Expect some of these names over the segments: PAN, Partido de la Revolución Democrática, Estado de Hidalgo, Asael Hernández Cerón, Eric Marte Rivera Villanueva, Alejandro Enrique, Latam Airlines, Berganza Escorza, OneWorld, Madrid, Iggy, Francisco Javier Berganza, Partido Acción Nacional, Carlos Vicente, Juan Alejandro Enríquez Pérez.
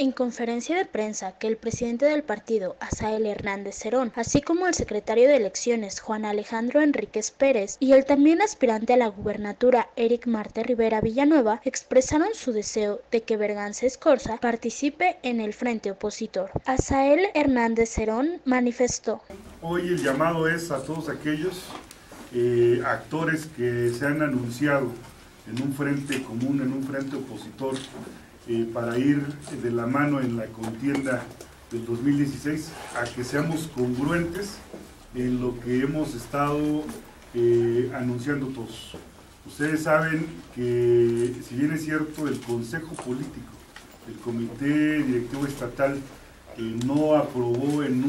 En conferencia de prensa que el presidente del partido, Asael Hernández Cerón, así como el secretario de Elecciones, Juan Alejandro Enríquez Pérez, y el también aspirante a la gubernatura, Eric Marte Rivera Villanueva, expresaron su deseo de que Berganza Escorza participe en el frente opositor. Asael Hernández Cerón manifestó: Hoy el llamado es a todos aquellos actores que se han anunciado en un frente común, en un frente opositor, para ir de la mano en la contienda del 2016, a que seamos congruentes en lo que hemos estado anunciando todos. Ustedes saben que, si bien es cierto, el Consejo Político, el Comité Directivo Estatal, no aprobó en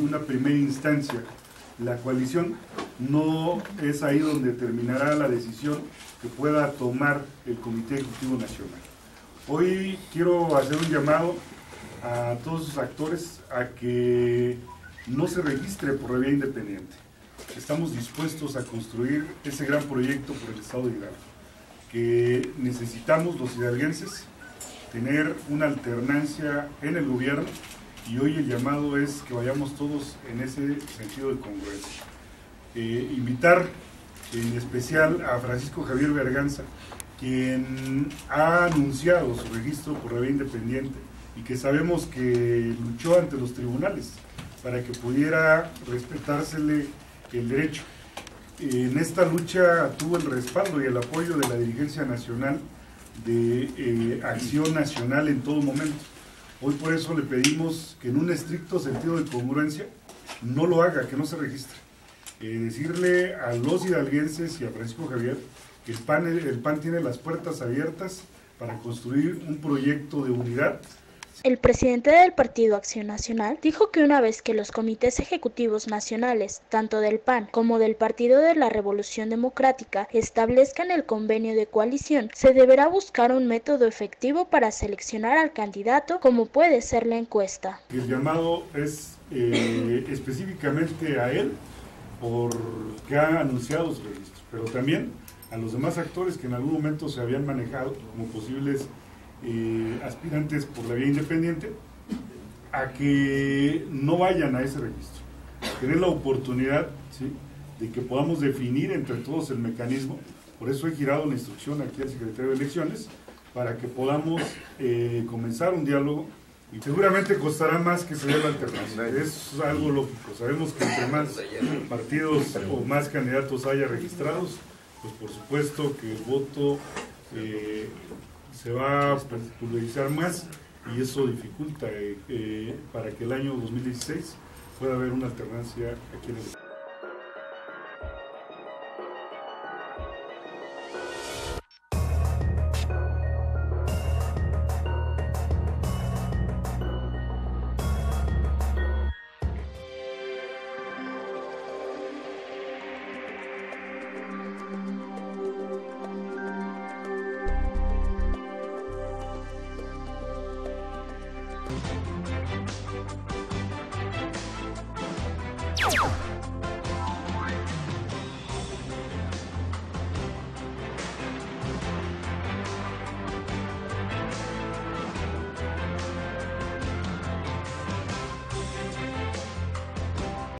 una primera instancia la coalición, no es ahí donde terminará la decisión que pueda tomar el Comité Ejecutivo Nacional. Hoy quiero hacer un llamado a todos los actores a que no se registre por la vía independiente. Estamos dispuestos a construir ese gran proyecto por el Estado de Hidalgo, que necesitamos los hidalguenses tener una alternancia en el gobierno, y hoy el llamado es que vayamos todos en ese sentido de congruencia. Invitar en especial a Francisco Javier Berganza, quien ha anunciado su registro por la vía independiente y que sabemos que luchó ante los tribunales para que pudiera respetársele el derecho. En esta lucha tuvo el respaldo y el apoyo de la dirigencia nacional de Acción Nacional en todo momento. Hoy por eso le pedimos que en un estricto sentido de congruencia no lo haga, que no se registre. Decirle a los hidalguenses y a Francisco Javier que el PAN tiene las puertas abiertas para construir un proyecto de unidad. El presidente del Partido Acción Nacional dijo que una vez que los comités ejecutivos nacionales, tanto del PAN como del Partido de la Revolución Democrática, establezcan el convenio de coalición, se deberá buscar un método efectivo para seleccionar al candidato, como puede ser la encuesta. El llamado es específicamente a él, porque ha anunciado su registro, pero también a los demás actores que en algún momento se habían manejado como posibles aspirantes por la vía independiente, a que no vayan a ese registro, a tener la oportunidad, ¿sí?, de que podamos definir entre todos el mecanismo. Por eso he girado la instrucción aquí al secretario de Elecciones, para que podamos comenzar un diálogo, y seguramente costará más que se dé la alternancia, es algo lógico. Sabemos que entre más partidos o más candidatos haya registrados, pues por supuesto que el voto se va a pulverizar más, y eso dificulta para que el año 2016 pueda haber una alternancia aquí en el Estado.